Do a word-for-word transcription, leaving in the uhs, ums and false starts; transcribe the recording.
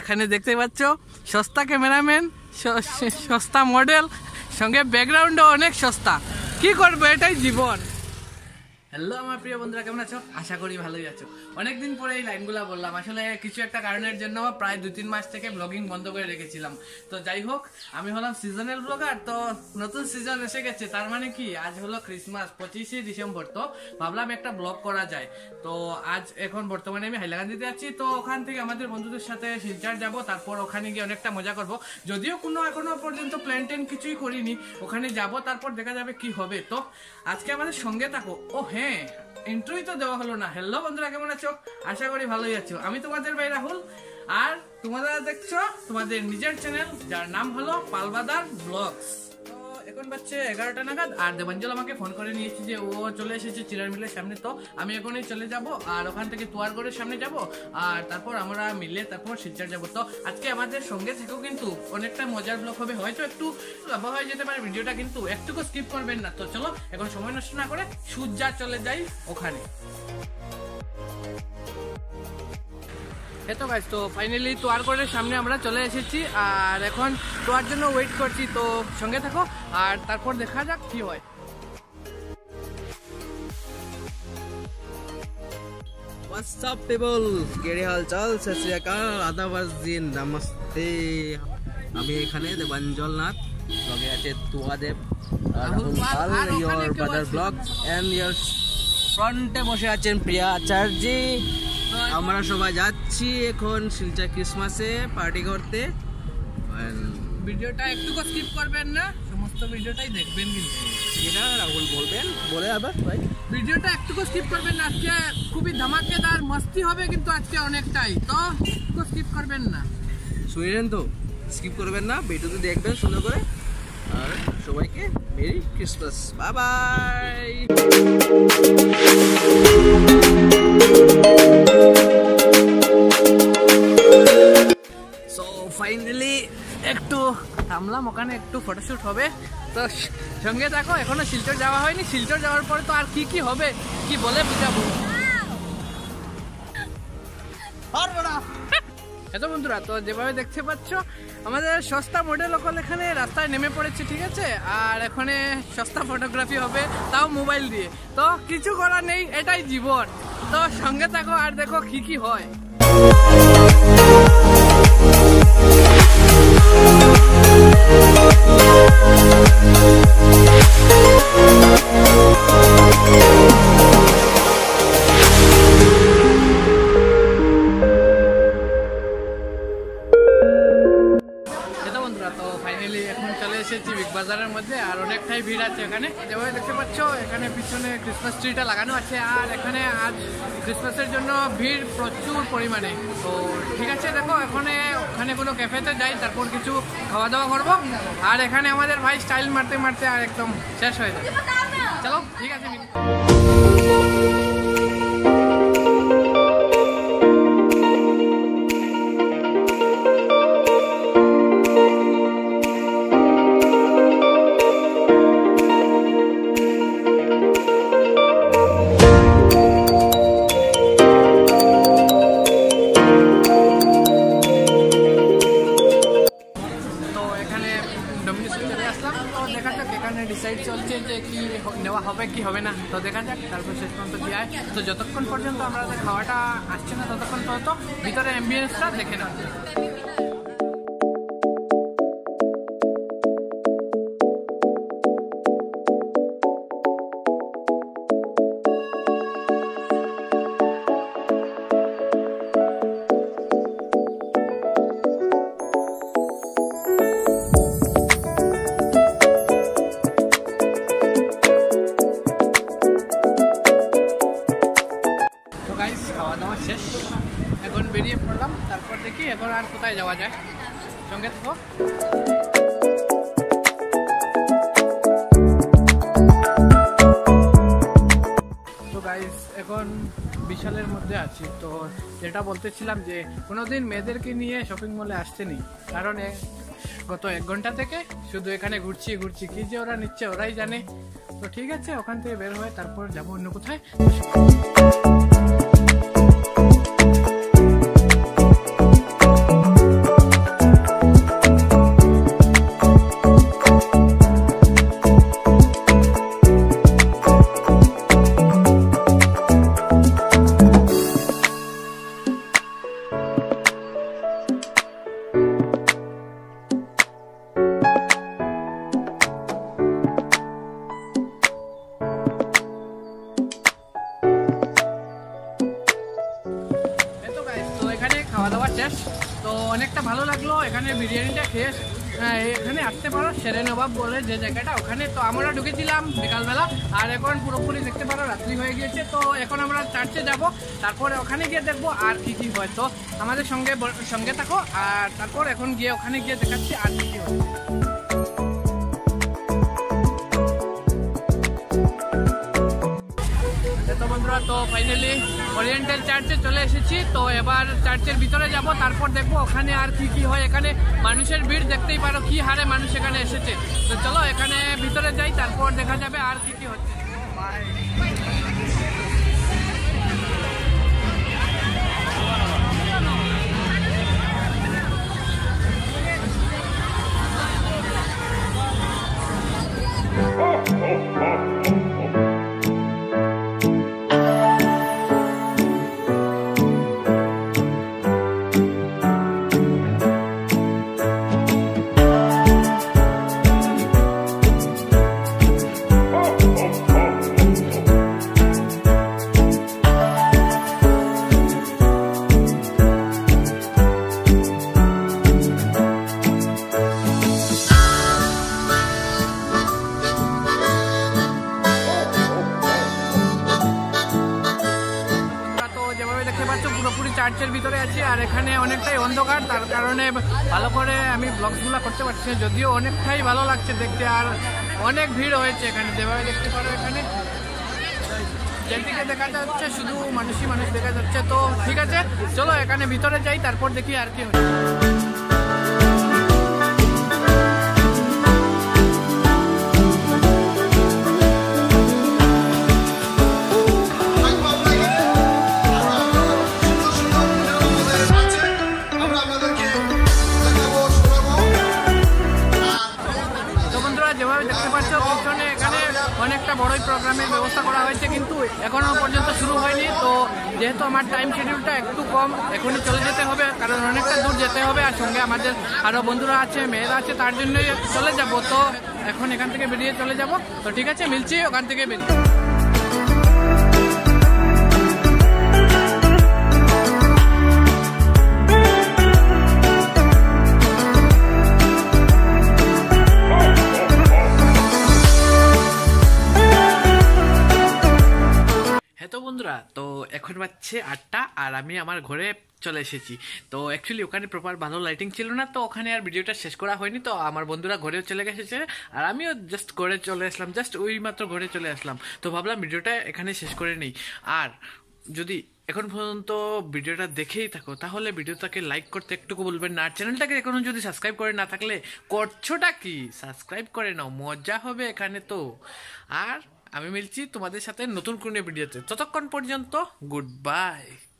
এখানে দেখতে পাচ্ছ সস্তা ক্যামেরাম্যান সস্তা মডেল সঙ্গে ব্যাকগ্রাউন্ডও অনেক সস্তা কি করবে এটাই জীবন। হ্যালো আমার প্রিয় বন্ধুরা, কেমন আছো? আশা করি ভালোই আছো। অনেকদিন পরে এই লাইনগুলো বললাম, আসলে কিছু একটা কারণের জন্য প্রায় দুই তিন মাস থেকে ব্লগিং বন্ধ করে রেখেছিলাম। তো যাই হোক, আমি হলাম সিজনাল ব্লগার। তো নতুন সিজন এসে গেছে, তার মানে কি আজ হলো ক্রিসমাস পঁচিশে ডিসেম্বর। তো ভাবলাম একটা ব্লগ করা যায়। তো আজ এখন বর্তমানে আমি হাইলাকান্দিতে আছি। তো ওখান থেকে আমাদের বন্ধুদের সাথে শিলচর যাব, তারপর ওখানে গিয়ে অনেকটা মজা করব। যদিও কোনো এখনো পর্যন্ত প্ল্যান ট্যান কিছুই করিনি, ওখানে যাব তারপর দেখা যাবে কি হবে। তো আজকে আমাদের সঙ্গে থাকো। ও হ্যাঁ, ইন্ট্রোই তো দেওয়া হলো না। হ্যালো বন্ধুরা, কেমন আছো? আশা করি ভালোই আছো। আমি তোমাদের ভাই রাহুল, আর তোমরা দেখছো তোমাদের নিজের চ্যানেল যার নাম হলো পালবাদার ব্লগস। তো এখন বাজছে এগারোটা নাগাদ, আর দেবাঞ্জল আমাকে ফোন করে নিয়েছে যে ও চলে এসেছে চিরার মিলের সামনে। তো আমি এখনই চলে যাব, আর ওখান থেকে তুয়ারগড়ের সামনে যাব, আর তারপর আমরা মিলে তারপর শিলচর যাব। তো আজকে আমাদের সঙ্গে থেকেও কিন্তু অনেকটা মজার ব্লগ হবে, হয়তো একটু লম্বা হয়ে যেতে পারে ভিডিওটা, কিন্তু একটুকু স্কিপ করবেন না। তো চলো এখন সময় নষ্ট না করে সূর্যা চলে যাই ওখানে। এতো গাইস, তো ফাইনালি তুয়ারগড়ের সামনে আমরা চলে এসেছি, আর এখন তোয়ার জন্য ওয়েট করছি। তো সঙ্গে থাকো, আর তারপর দেখা যাক কি হয়। What's up people? কেড়ে হাল চাল, সত শ্রী আকাল, আদাবাস দিন, নমস্তে। আমি এখানে দেবাঞ্জল নাথ, ব্লগে আছে তুয়াদেব Rahul your brother blog, and your ফ্রন্টে বসে আছেন প্রিয়া আচার্য। আমরা সবাই যাচ্ছি এখন শিলচর ক্রিসমাসে পার্টি করতে। ভিডিওটা একটু স্কিপ করবেন না, সমস্ত ভিডিওটাই দেখবেন কিন্তু। এটা রাহুল বলবেন বলে আবার ভাই, ভিডিওটা একটু স্কিপ করবেন না। আজকে খুবই ধামাকেদার মস্তি হবে কিন্তু আজকে অনেকটাই, তো একটু স্কিপ করবেন না। শুনলেন তো? স্কিপ করবেন না, ভিডিওটা দেখবেন সুন্দর করে। আর সবাইকে merry Christmas, bye bye. Finally একটু থামলাম, ওখানে একটু ফটোশুট হবে। তো সঙ্গে থাকো, এখনো শিলচর যাওয়া হয়নি। শিলচর যাওয়ার পরে তো আর কি কি হবে কি বলে বুঝাবো। এত বন্ধুরা, তো যেভাবে দেখতে পাচ্ছ আমাদের সস্তা মডেল লোকাল এখানে রাস্তায় নেমে পড়েছে, ঠিক আছে? আর এখানে সস্তা ফটোগ্রাফি হবে, তাও মোবাইল দিয়ে। তো কিছু করার নেই, এটাই জীবন। তো সঙ্গে থাকো আর দেখো কি কি হয়। ক্রিসমাস ট্রিটা লাগানো আছে, আর এখানে আজ ক্রিসমাসের জন্য ভিড় প্রচুর পরিমাণে। তো ঠিক আছে, দেখো এখানে ওখানে কোনো ক্যাফেতে যাই, তারপর কিছু খাওয়া দাওয়া করবো। আর এখানে আমাদের ভাই স্টাইল মারতে মারতে আর একদম শেষ হয়ে যাবে। চলো ঠিক আছে। তো দেখা যাক তারপর শেষ পর্যন্ত কি হয়। তো যতক্ষণ পর্যন্ত আমরা খাওয়াটা আসছে না ততক্ষণ পর্যন্ত ভিতরে অ্যাম্বিয়েন্সটা দেখে নেব। এখন বেরিয়ে পড়লাম, তারপর দেখি এখন আর কোথায় যাওয়া যায়। সঙ্গে থাকো। তো গাইস এখন বিশালের মধ্যে আছি। তো যেটা বলতেছিলাম যে কোনোদিন মেয়েদেরকে নিয়ে শপিং মলে আসতে নেই, কারণ গত এক ঘন্টা থেকে শুধু এখানে ঘুরছি ঘুরছি, কি যে ওরা নিচ্ছে ওরাই জানে। তো ঠিক আছে, ওখান থেকে বের হয়ে তারপর যাবো অন্য কোথায়। দেশ। তো অনেকটা ভালো লাগলো এখানে বিরিয়ানিটা খেয়ে। এখানে আসতে পারো শেরেন নবাব বলে যে জায়গাটা, ওখানে তো আমরা ঢুকেছিলাম বিকালবেলা, আর এখন পুরোপুরি দেখতে পারো রাত্রি হয়ে গিয়েছে। তো এখন আমরা চার্চে যাব, তারপরে ওখানে গিয়ে দেখবো আর কী কী হয়। তো আমাদের সঙ্গে সঙ্গে থাকো, আর তারপর এখন গিয়ে ওখানে গিয়ে দেখাচ্ছি আর কী কী হয়। তো বন্ধুরা, তো ফাইনালি ওরিয়েন্টাল চার্চে চলে এসেছি। তো এবার চার্চের ভিতরে যাব, তারপর দেখবো ওখানে আর কি কি হয়। এখানে মানুষের ভিড় দেখতেই পারো কি হারে মানুষ এখানে এসেছে। তো চলো এখানে ভিতরে যাই, তারপর দেখা যাবে আর কি কি হচ্ছে। চার্চের ভিতরে আছি, আর এখানে অনেকটাই অন্ধকার, তার কারণে ভালো করে আমি ব্লগগুলো করতে পারছি না, যদিও অনেকটাই ভালো লাগছে দেখতে। আর অনেক ভিড় হয়েছে এখানে, যেভাবে দেখতে পারো এখানে যেদিকে দেখা যাচ্ছে শুধু মানুষই মানুষ দেখা যাচ্ছে। তো ঠিক আছে, চলো এখানে ভিতরে যাই, তারপর দেখি আর কি হচ্ছে। অনেকটা বড়ই প্রোগ্রামের ব্যবস্থা করা হয়েছে, কিন্তু এখনো পর্যন্ত শুরু হয়নি। তো যেহেতু আমার টাইম শিডিউলটা একটু কম, এখনই চলে যেতে হবে, কারণ অনেকটা দূর যেতে হবে, আর সঙ্গে আমাদের আরও বন্ধুরা আছে, মেয়েরা আছে, তার জন্যই চলে যাব। তো এখন এখান থেকে বেরিয়ে চলে যাব। তো ঠিক আছে, মিলছি ওখান থেকে বেরিয়ে। তো এখন বাজছে আটটা, আর আমি আমার ঘরে চলে এসেছি। তো অ্যাকচুয়ালি ওখানে প্রপার ভালো লাইটিং ছিল না, তো ওখানে আর ভিডিওটা শেষ করা হয়নি। তো আমার বন্ধুরা ঘরেও চলে গেছে, আর আমিও জাস্ট ঘরে চলে আসলাম, জাস্ট ওই মাত্র ঘরে চলে আসলাম। তো ভাবলাম ভিডিওটা এখানে শেষ করে নিই। আর যদি এখন পর্যন্ত ভিডিওটা দেখেই থাকো, তাহলে ভিডিওটাকে লাইক করতে একটুকু বলবেন না। আর চ্যানেলটাকে এখনো যদি সাবস্ক্রাইব করে না থাকলে, করছোটা কি, সাবস্ক্রাইব করে নাও, মজা হবে এখানে। তো আর আমি মিলছি তোমাদের সাথে নতুন কোনো ভিডিওতে, ততক্ষণ পর্যন্ত গুড বাই।